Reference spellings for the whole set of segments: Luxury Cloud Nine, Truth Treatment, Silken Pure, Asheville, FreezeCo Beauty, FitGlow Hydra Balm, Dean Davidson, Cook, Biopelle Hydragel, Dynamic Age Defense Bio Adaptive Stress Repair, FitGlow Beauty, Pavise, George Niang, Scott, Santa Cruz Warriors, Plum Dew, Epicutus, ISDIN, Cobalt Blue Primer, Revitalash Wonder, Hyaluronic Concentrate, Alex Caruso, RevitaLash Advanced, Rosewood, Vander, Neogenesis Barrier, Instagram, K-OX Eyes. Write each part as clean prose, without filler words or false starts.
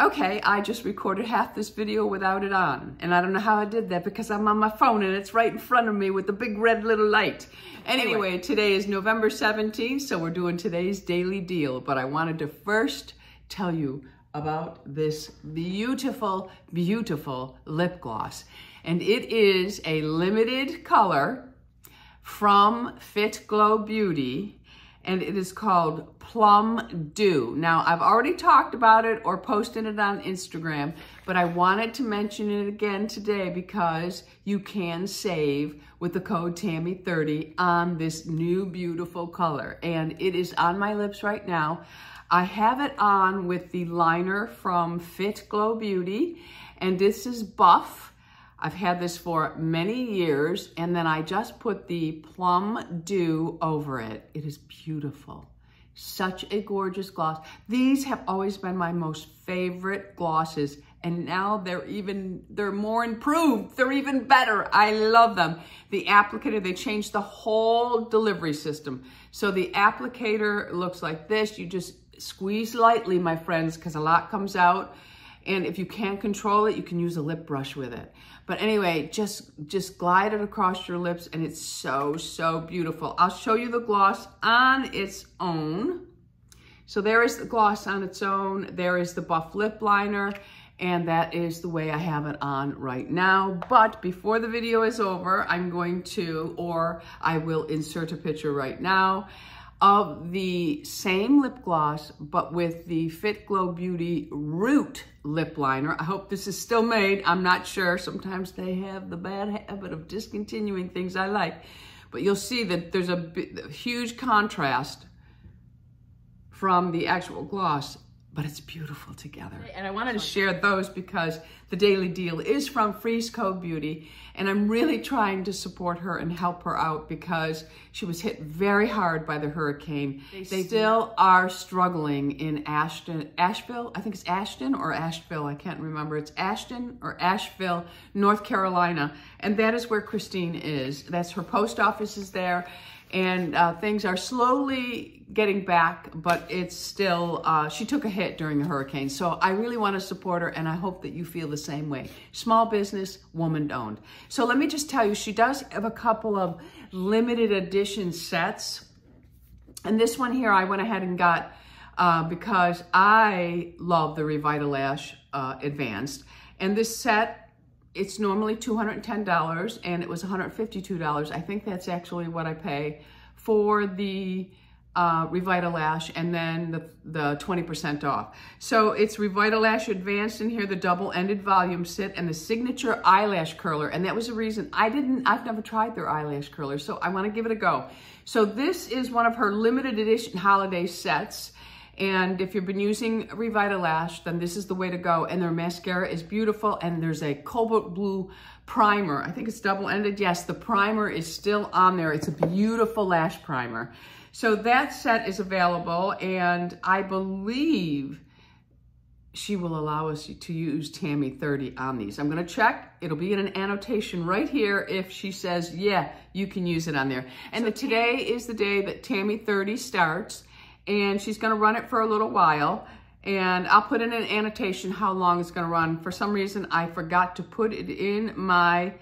Okay, I just recorded half this video without it on, and I don't know how I did that because I'm on my phone and it's right in front of me with the big red little light. Anyway, today is November 17th, so we're doing today's daily deal, but I wanted to first tell you about this beautiful, beautiful lip gloss. And it is a limited color from FitGlow Beauty, and it is called Plum Dew. Now, I've already talked about it or posted it on Instagram, but I wanted to mention it again today because you can save with the code TAMMY30 on this new beautiful color. And it is on my lips right now. I have it on with the liner from FitGlow Beauty, and this is Buff. I've had this for many years, and then I just put the Plum Dew over it. It is beautiful. Such a gorgeous gloss. These have always been my most favorite glosses, and now they're more improved. They're even better. I love them. The applicator, they changed the whole delivery system. So the applicator looks like this. You just squeeze lightly, my friends, because a lot comes out. And if you can't control it, you can use a lip brush with it. But anyway, just glide it across your lips, and it's so, so beautiful. I'll show you the gloss on its own. So there is the gloss on its own. There is the Buff lip liner, and that is the way I have it on right now. But before the video is over, I'm going to, or I will insert a picture right now of the same lip gloss, but with the FitGlow Beauty Root lip liner. I hope this is still made. I'm not sure. Sometimes they have the bad habit of discontinuing things I like. But you'll see that there's a huge contrast from the actual gloss, but it's beautiful together. And I wanted to share those because the Daily Deal is from FreezeCo Beauty, and I'm really trying to support her and help her out because she was hit very hard by the hurricane. They still are struggling in Asheville, I think it's Ashton or Asheville, I can't remember. It's Ashton or Asheville, North Carolina. And that is where Christine is. That's her post office is there. And things are slowly getting back, but it's still, she took a hit during the hurricane. So I really want to support her, and I hope that you feel the same way. Small business, woman owned. So let me just tell you, she does have a couple of limited edition sets. And this one here I went ahead and got because I love the RevitaLash Advanced. And this set, it's normally $210, and it was $152. I think that's actually what I pay for the RevitaLash, and then the 20% off. So it's RevitaLash Advanced in here, the double-ended volume sit, and the signature eyelash curler. And that was the reason I've never tried their eyelash curler, so I want to give it a go. So this is one of her limited edition holiday sets. And if you've been using RevitaLash, then this is the way to go. And their mascara is beautiful. And there's a Cobalt Blue Primer. I think it's double-ended. Yes, the primer is still on there. It's a beautiful lash primer. So that set is available. And I believe she will allow us to use TAMMY30 on these. I'm going to check. It'll be in an annotation right here if she says, yeah, you can use it on there. And so today is the day that TAMMY30 starts. And she's gonna run it for a little while. And I'll put in an annotation how long it's gonna run. For some reason, I forgot to put it in my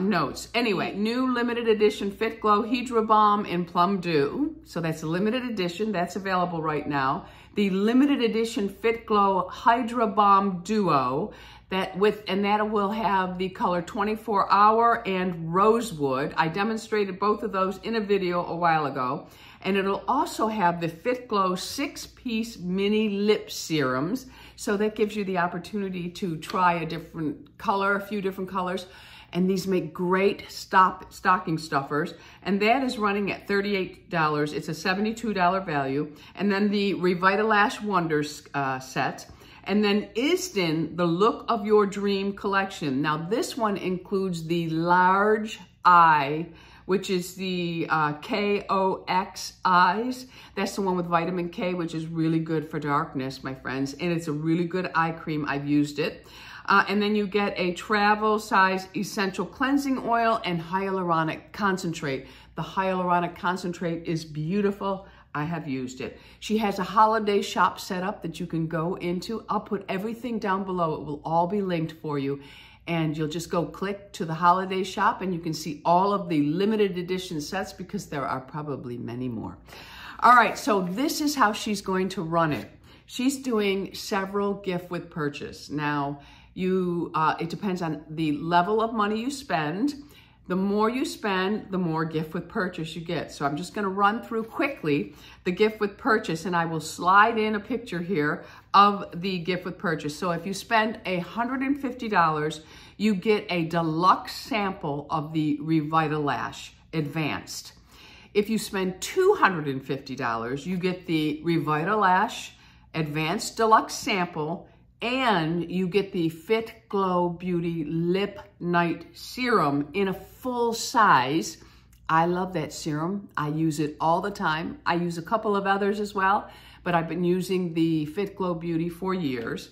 notes. Anyway, new limited edition FitGlow Hydra Balm in Plum Dew. So that's a limited edition, that's available right now. The limited edition FitGlow Hydra Balm Duo, that will have the color 24 Hour and Rosewood. I demonstrated both of those in a video a while ago. And it'll also have the FitGlow 6-piece mini lip serums. So that gives you the opportunity to try a few different colors. And these make great stocking stuffers. And that is running at $38. It's a $72 value. And then the Revitalash Wonder set. And then ISDIN, the Look of Your Dream collection. Now this one includes the large eye, which is the K-OX Eyes. That's the one with vitamin K, which is really good for darkness, my friends. And it's a really good eye cream. I've used it. And then you get a travel size essential cleansing oil and hyaluronic concentrate. The hyaluronic concentrate is beautiful. I have used it. She has a holiday shop set up that you can go into. I'll put everything down below. It will all be linked for you. And you'll just go click to the holiday shop and you can see all of the limited edition sets, because there are probably many more. All right, so this is how she's going to run it. She's doing several gift with purchase. Now, it depends on the level of money you spend. The more you spend, the more gift with purchase you get. So I'm just going to run through quickly the gift with purchase, and I will slide in a picture here of the gift with purchase. So if you spend $150, you get a deluxe sample of the RevitaLash Advanced. If you spend $250, you get the RevitaLash Advanced Deluxe Sample, and you get the FitGlow Beauty Lip Night Serum in a full size. I love that serum. I use it all the time. I use a couple of others as well, but I've been using the FitGlow Beauty for years.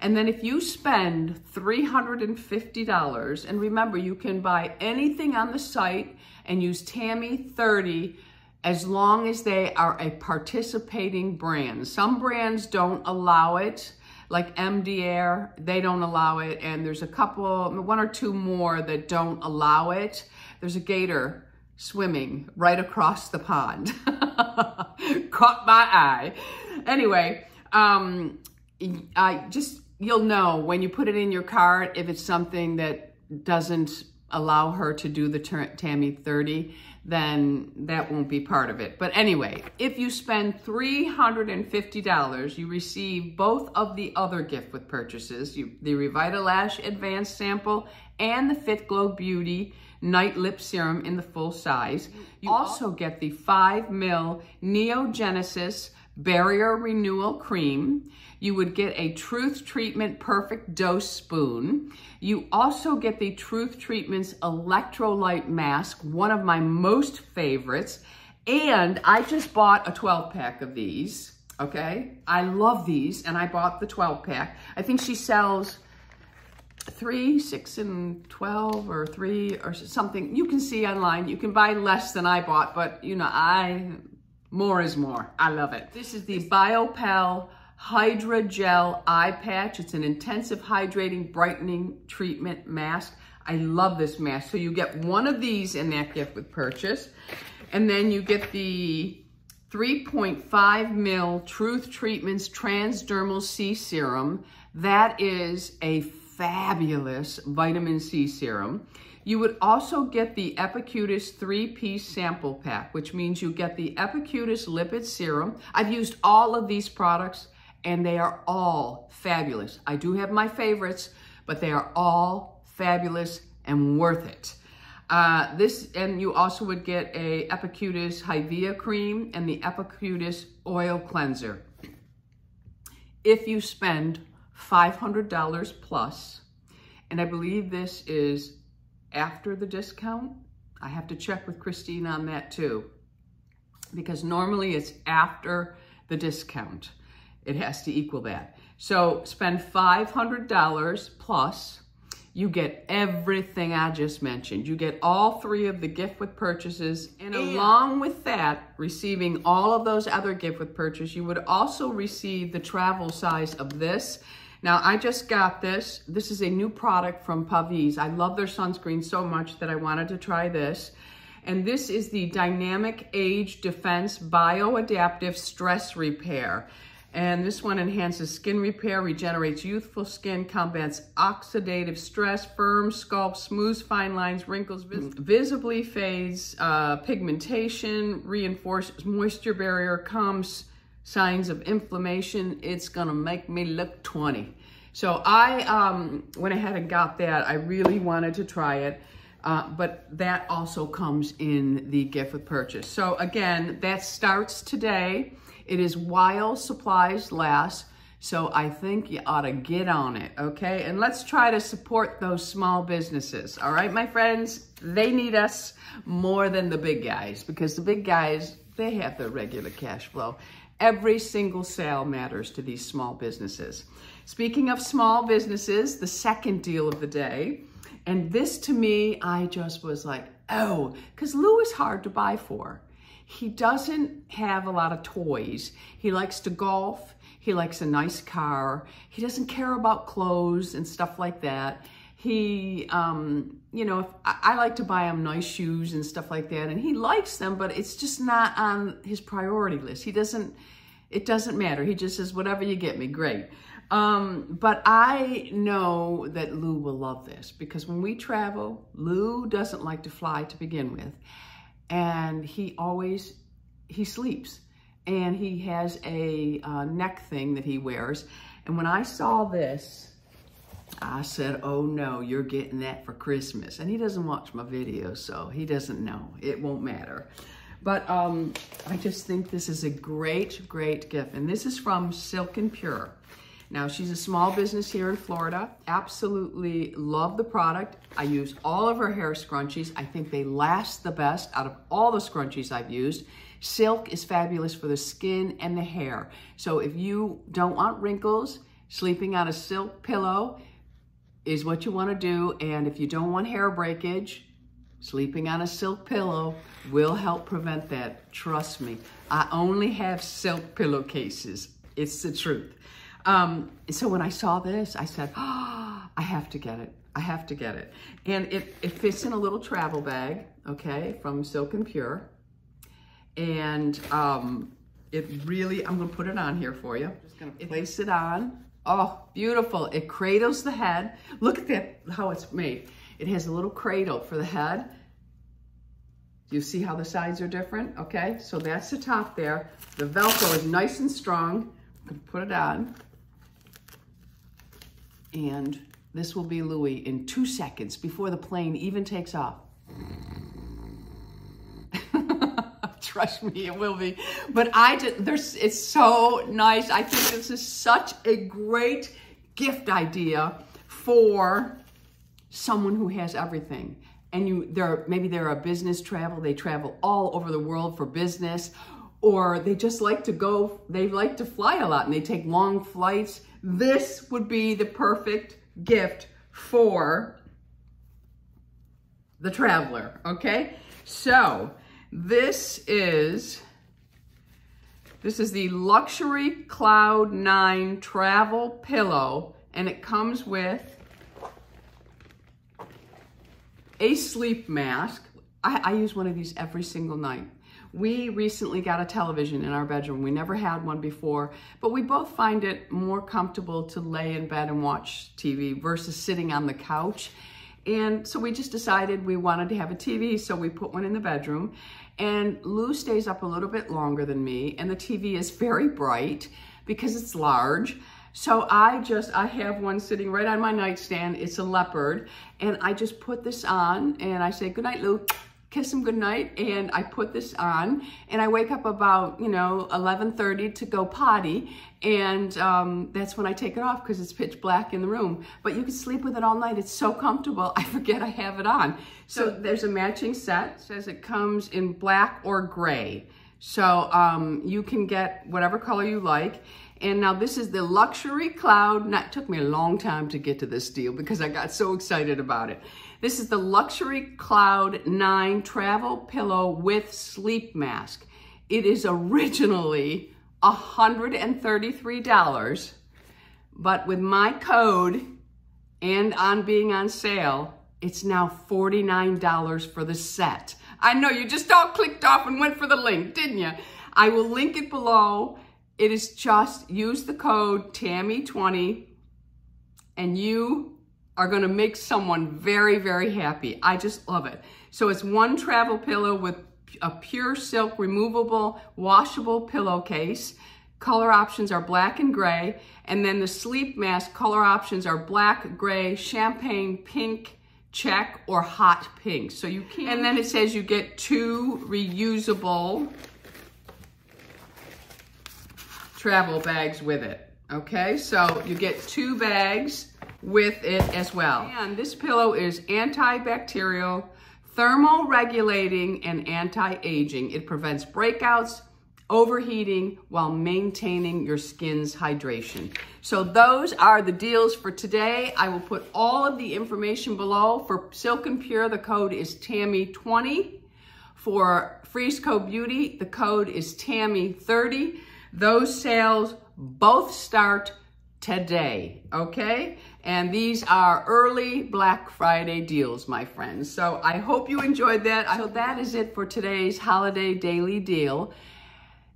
And then if you spend $350, and remember, you can buy anything on the site and use Tammy30 as long as they are a participating brand. Some brands don't allow it. Like MDR, they don't allow it. And there's a couple, one or two more that don't allow it. There's a gator swimming right across the pond. Caught my eye. Anyway, you'll know when you put it in your cart if it's something that doesn't allow her to do the Tammy30, then that won't be part of it. But anyway, if you spend $350, you receive both of the other gift with purchases, the RevitaLash Advanced Sample and the FitGlow Beauty Night Lip Serum in the full size. You also get the 5 mL Neogenesis Barrier Renewal Cream. You would get a Truth Treatment Perfect Dose Spoon. You also get the Truth Treatment's Electrolyte Mask, one of my most favorites. And I just bought a 12-pack of these, okay? I love these, and I bought the 12-pack. I think she sells 3, 6, and 12, or 3, or something. You can see online. You can buy less than I bought, but, you know, more is more. I love it. This is the Biopelle Hydragel Eye Patch. It's an intensive hydrating brightening treatment mask. I love this mask. So you get one of these in that gift with purchase. And then you get the 3.5 mL Truth Treatments Transdermal C Serum. That is a fabulous vitamin C serum. You would also get the Epicutus 3-piece sample pack, which means you get the Epicutus lipid serum. I've used all of these products, and they are all fabulous. I do have my favorites, but they are all fabulous and worth it. And you also would get a Epicutus Hydra cream and the Epicutus oil cleanser. If you spend $500 plus, and I believe this is after the discount. I have to check with Christine on that too, because normally it's after the discount. It has to equal that. So spend $500 plus, you get everything I just mentioned. You get all three of the gift with purchases, and along with that, receiving all of those other gift with purchase, you would also receive the travel size of this. Now, I just got this. This is a new product from Pavise. I love their sunscreen so much that I wanted to try this. And this is the Dynamic Age Defense Bio Adaptive Stress Repair. And this one enhances skin repair, regenerates youthful skin, combats oxidative stress, firms, sculpts, smooths fine lines, wrinkles, visibly fades pigmentation, reinforces moisture barrier, calms signs of inflammation. It's gonna make me look 20. So I went ahead and got that. I really wanted to try it, but that also comes in the gift with purchase. So again, that starts today. It is while supplies last, so I think you ought to get on it, okay? And let's try to support those small businesses, all right, my friends? They need us more than the big guys, because the big guys, they have their regular cash flow. Every single sale matters to these small businesses. Speaking of small businesses, the second deal of the day, and this to me, I just was like, oh, because Lou is hard to buy for. He doesn't have a lot of toys. He likes to golf. He likes a nice car. He doesn't care about clothes and stuff like that. He, you know, I like to buy him nice shoes and stuff like that, and he likes them, but it's just not on his priority list. He doesn't, it doesn't matter. He just says, whatever you get me, great. But I know that Lou will love this because when we travel, Lou doesn't like to fly to begin with, and he always, he sleeps, and he has a neck thing that he wears. And when I saw this, I said, oh no, you're getting that for Christmas. And he doesn't watch my videos, so he doesn't know. It won't matter. But I just think this is a great, great gift. And this is from Silken Pure. Now, she's a small business here in Florida. Absolutely love the product. I use all of her hair scrunchies. I think they last the best out of all the scrunchies I've used. Silk is fabulous for the skin and the hair. So if you don't want wrinkles, sleeping on a silk pillow is what you want to do. And if you don't want hair breakage, sleeping on a silk pillow will help prevent that. Trust me, I only have silk pillowcases. It's the truth. So when I saw this, I said, oh, I have to get it. I have to get it. And it fits in a little travel bag, okay, from Silken Pure. And it really, I'm going to put it on here for you. I'm just going to place it on. Oh, beautiful. It cradles the head. Look at that, how it's made. It has a little cradle for the head. You see how the sides are different? Okay, so that's the top there. The Velcro is nice and strong. I'm gonna put it on. And this will be Louis in 2 seconds before the plane even takes off. Trust me, it will be. But I did, it's so nice. I think this is such a great gift idea for someone who has everything. And maybe they're a business travel, they travel all over the world for business, or they just like to go, they like to fly a lot and they take long flights. This would be the perfect gift for the traveler, okay? So, This is the Luxury Cloud Nine Travel Pillow, and it comes with a sleep mask. I use one of these every single night. We recently got a television in our bedroom. We never had one before, but we both find it more comfortable to lay in bed and watch TV versus sitting on the couch. And so we just decided we wanted to have a TV, so we put one in the bedroom. And Lou stays up a little bit longer than me, and the TV is very bright because it's large. So I have one sitting right on my nightstand. It's a leopard, and I just put this on, and I say, good night, Lou. Kiss him goodnight, and I put this on, and I wake up about, you know, 11:30 to go potty, and that's when I take it off because it's pitch black in the room. But you can sleep with it all night. It's so comfortable, I forget I have it on. So there's a matching set. It says it comes in black or gray. So you can get whatever color you like. And now this is the Luxury Cloud. It took me a long time to get to this deal because I got so excited about it. This is the Luxury Cloud 9 Travel Pillow with Sleep Mask. It is originally $133, but with my code and on being on sale, it's now $49 for the set. I know you just all clicked off and went for the link, didn't you? I will link it below. It is just use the code TAMMY20 and you are gonna make someone very, very happy. I just love it. So it's one travel pillow with a pure silk removable, washable pillowcase. Color options are black and gray. And then the sleep mask color options are black, gray, champagne, pink, check, or hot pink. So you can, and then it says you get 2 reusable travel bags with it, okay? So you get 2 bags with it as well. And this pillow is antibacterial, thermoregulating, and anti-aging. It prevents breakouts, overheating, while maintaining your skin's hydration. So those are the deals for today. I will put all of the information below. For Silken Pure, the code is TAMMY20. For FreezeCo Beauty, the code is TAMMY30. Those sales both start today, okay? And these are early Black Friday deals, my friends. So I hope you enjoyed that. So that is it for today's holiday daily deal.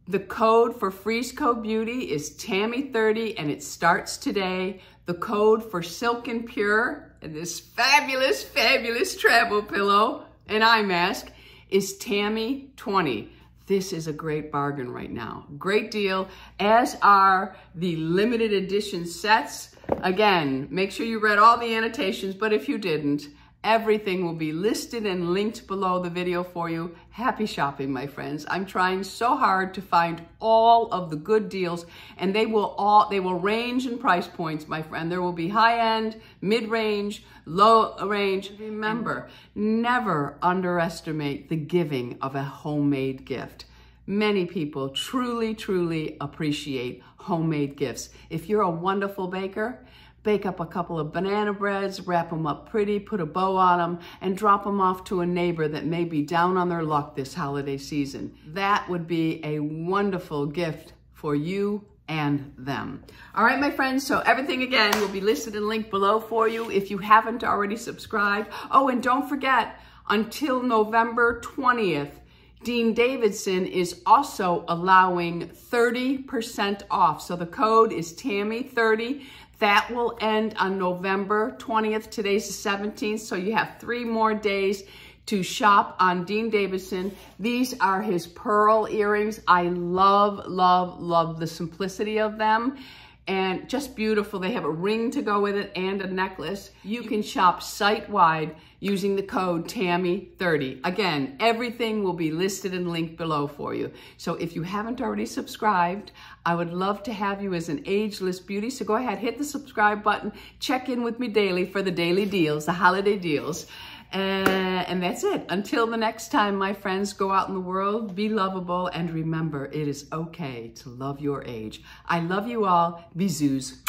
The code for FreezeCo Beauty is TAMMY30 and it starts today. The code for Silken Pure and this fabulous, fabulous travel pillow and eye mask is TAMMY20. This is a great bargain right now. Great deal, as are the limited edition sets. Again, make sure you read all the annotations, but if you didn't, everything will be listed and linked below the video for you. Happy shopping, my friends. I'm trying so hard to find all of the good deals, and they will range in price points, my friend. There will be high-end, mid-range, low-range. Remember, never underestimate the giving of a homemade gift. Many people truly, truly appreciate homemade gifts. If you're a wonderful baker, bake up a couple of banana breads, wrap them up pretty, put a bow on them, and drop them off to a neighbor that may be down on their luck this holiday season. That would be a wonderful gift for you and them. All right, my friends, so everything again will be listed and linked below for you if you haven't already subscribed. Oh, and don't forget, until November 20th, Dean Davidson is also allowing 30% off. So the code is TAMMY30. That will end on November 20th. Today's the 17th, so you have 3 more days to shop on Dean Davidson. These are his pearl earrings. I love, love, love the simplicity of them. And just beautiful. They have a ring to go with it and a necklace. You can shop site-wide using the code TAMMY30. Again, everything will be listed and linked below for you. So if you haven't already subscribed, I would love to have you as an ageless beauty. So go ahead, hit the subscribe button. Check in with me daily for the daily deals, the holiday deals. And that's it. Until the next time, my friends, go out in the world, be lovable, and remember, it is okay to love your age. I love you all. Bisous.